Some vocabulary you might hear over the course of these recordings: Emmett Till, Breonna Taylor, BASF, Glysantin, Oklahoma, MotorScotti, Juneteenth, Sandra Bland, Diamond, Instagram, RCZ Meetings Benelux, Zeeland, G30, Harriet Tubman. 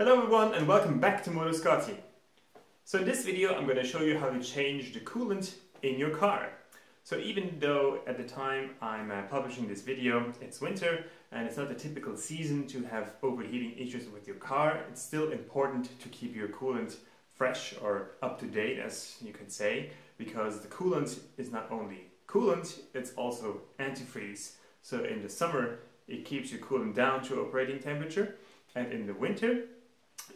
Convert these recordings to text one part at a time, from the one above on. Hello everyone and welcome back to MotorScotti. So in this video I'm going to show you how to change the coolant in your car. So even though at the time I'm publishing this video it's winter and it's not the typical season to have overheating issues with your car, it's still important to keep your coolant fresh or up to date, as you can say, because the coolant is not only coolant, it's also antifreeze. So in the summer it keeps your coolant down to operating temperature, and in the winter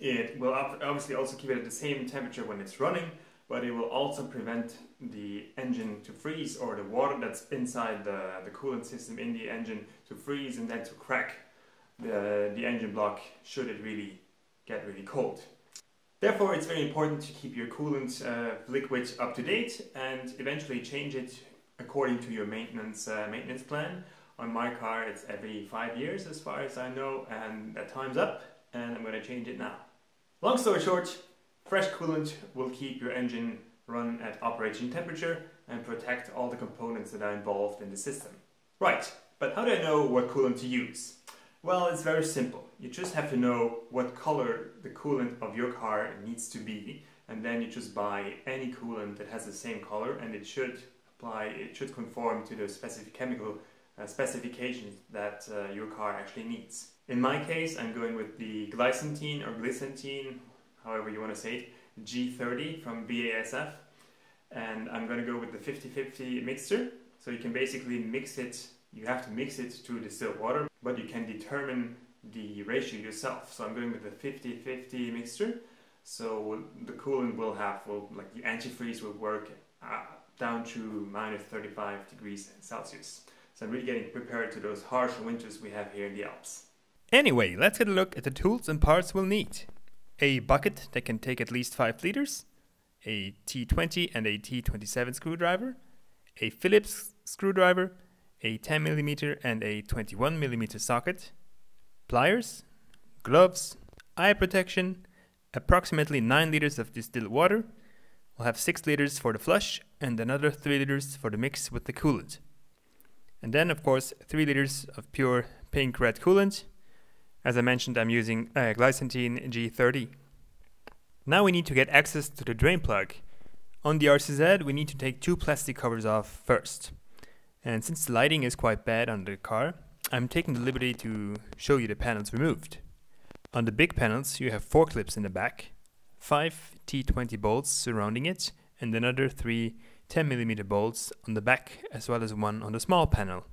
it will obviously also keep it at the same temperature when it's running, but it will also prevent the engine to freeze, or the water that's inside the coolant system in the engine to freeze and then to crack the engine block should it really get really cold. Therefore, it's very important to keep your coolant liquid up to date and eventually change it according to your maintenance plan. On my car it's every 5 years as far as I know, and that time's up. And I'm going to change it now. Long story short, fresh coolant will keep your engine run at operating temperature and protect all the components that are involved in the system. Right, but how do I know what coolant to use? Well, it's very simple. You just have to know what color the coolant of your car needs to be, and then you just buy any coolant that has the same color, and it should apply, it should conform to the specific chemical specifications that your car actually needs. In my case, I'm going with the Glysantin, however you want to say it, G30 from BASF. And I'm going to go with the 50-50 mixture. So you can basically mix it, you have to mix it to distilled water, but you can determine the ratio yourself. So I'm going with the 50-50 mixture. So the coolant will have, like the antifreeze will work down to -35°C. So I'm really getting prepared to those harsh winters we have here in the Alps. Anyway, let's get a look at the tools and parts we'll need. A bucket that can take at least 5 liters, a T20 and a T27 screwdriver, a Phillips screwdriver, a 10mm and a 21mm socket, pliers, gloves, eye protection, approximately 9 liters of distilled water. We'll have 6 liters for the flush and another 3 liters for the mix with the coolant. And then of course 3 liters of pure pink-red coolant. As I mentioned, I'm using Glysantin G30. Now we need to get access to the drain plug. On the RCZ we need to take 2 plastic covers off first. And since the lighting is quite bad on the car, I'm taking the liberty to show you the panels removed. On the big panels you have 4 clips in the back, 5 T20 bolts surrounding it, and another 3 10mm bolts on the back, as well as one on the small panel.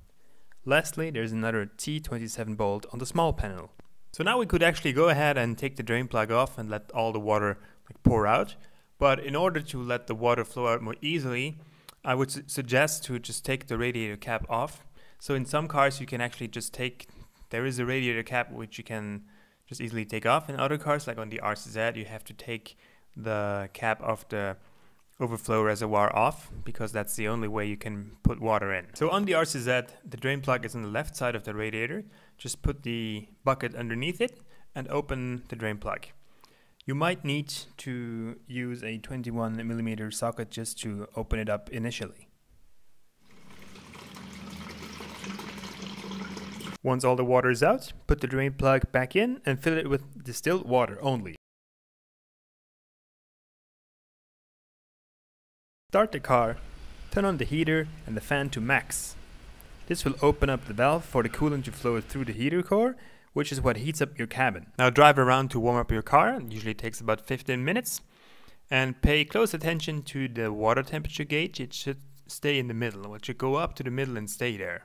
Lastly, there's another T27 bolt on the small panel. So now we could actually go ahead and take the drain plug off and let all the water pour out. But in order to let the water flow out more easily, I would suggest to just take the radiator cap off. So in some cars you can actually just take, there is a radiator cap which you can just easily take off. In other cars, like on the RCZ, you have to take the cap off the overflow reservoir off, because that's the only way you can put water in. So on the RCZ, the drain plug is on the left side of the radiator. Just put the bucket underneath it and open the drain plug. You might need to use a 21mm socket just to open it up initially. Once all the water is out, put the drain plug back in and fill it with distilled water only. Start the car, turn on the heater and the fan to max. This will open up the valve for the coolant to flow through the heater core, which is what heats up your cabin. Now drive around to warm up your car, it usually takes about 15 minutes. And pay close attention to the water temperature gauge, it should stay in the middle, it should go up to the middle and stay there.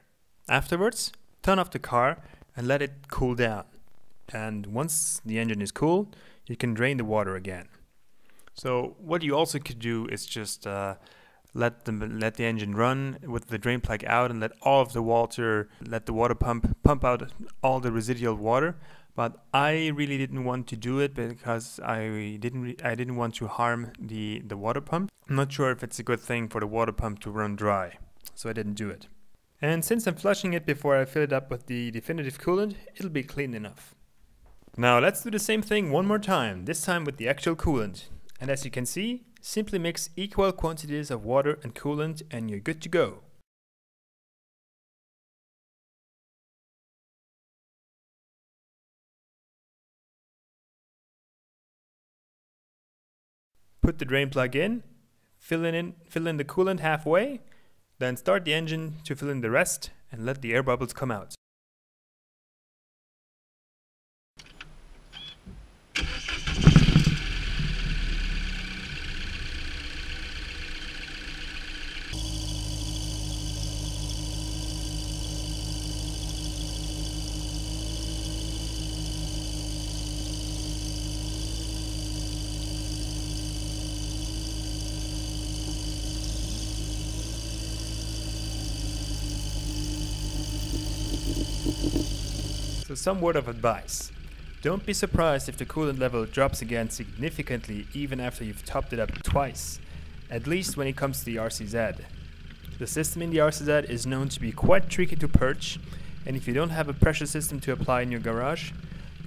Afterwards, turn off the car and let it cool down. And once the engine is cool, you can drain the water again. So what you also could do is just let the engine run with the drain plug out and let all of the water, let the water pump out all the residual water. But I really didn't want to do it because I didn't want to harm the water pump. I'm not sure if it's a good thing for the water pump to run dry, so I didn't do it. And since I'm flushing it before I fill it up with the definitive coolant, it'll be clean enough. Now let's do the same thing one more time, this time with the actual coolant. And as you can see, simply mix equal quantities of water and coolant and you're good to go. put the drain plug in, fill in the coolant halfway, then start the engine to fill in the rest and let the air bubbles come out. Some word of advice. Don't be surprised if the coolant level drops again significantly even after you've topped it up twice, at least when it comes to the RCZ. The system in the RCZ is known to be quite tricky to perch, and if you don't have a pressure system to apply in your garage,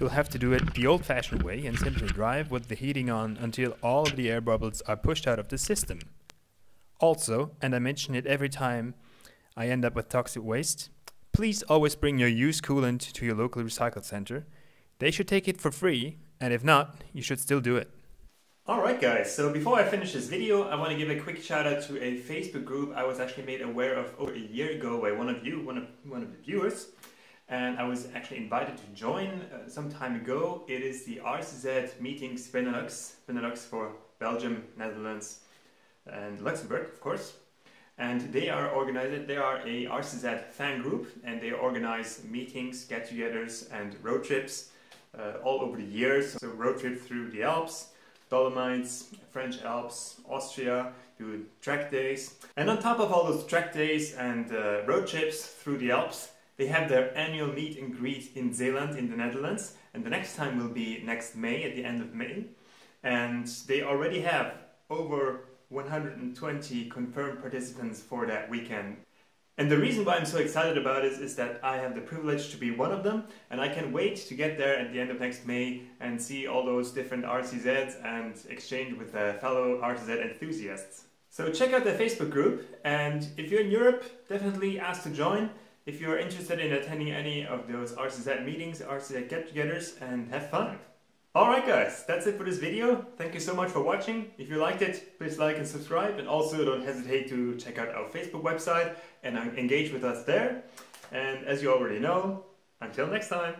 you'll have to do it the old-fashioned way and simply drive with the heating on until all of the air bubbles are pushed out of the system. Also, and I mention it every time I end up with toxic waste, please always bring your used coolant to your local recycle center. They should take it for free, and if not, you should still do it. Alright guys, so before I finish this video, I want to give a quick shout out to a Facebook group I was actually made aware of over a year ago by one of the viewers. And I was actually invited to join some time ago. It is the RCZ Meetings Benelux, Benelux for Belgium, Netherlands and Luxembourg, of course. And they are a RCZ fan group, and they organize meetings, get-togethers and road trips all over the years. So road trip through the Alps, Dolomites, French Alps, Austria, do track days. And on top of all those track days and road trips through the Alps, they have their annual meet and greet in Zeeland in the Netherlands. And the next time will be next May, at the end of May. And they already have over 120 confirmed participants for that weekend. And the reason why I'm so excited about it is that I have the privilege to be one of them, and I can't wait to get there at the end of next May and see all those different RCZs and exchange with fellow RCZ enthusiasts. So check out the Facebook group, and if you're in Europe, definitely ask to join. If you're interested in attending any of those RCZ meetings, RCZ get-togethers, and have fun. Alright guys, that's it for this video. Thank you so much for watching. If you liked it, please like and subscribe, and also don't hesitate to check out our Facebook website and engage with us there. And as you already know, until next time!